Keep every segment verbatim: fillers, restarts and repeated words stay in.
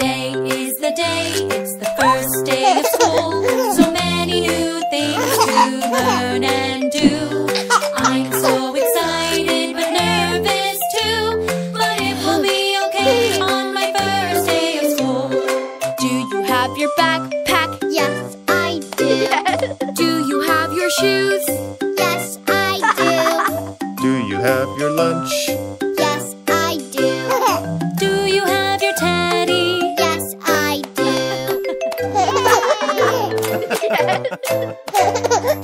Today is the day, it's the first day of school. So many new things to learn and do. I'm so excited but nervous too, but it will be okay on my first day of school. Do you have your backpack? Yes, I do. Do you have your shoes? Yes, I do. Do you have your lunch? Yes, I do.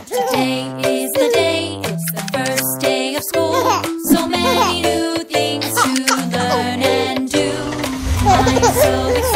Today is the day, it's the first day of school. So many new things to learn and do. I'm so excited.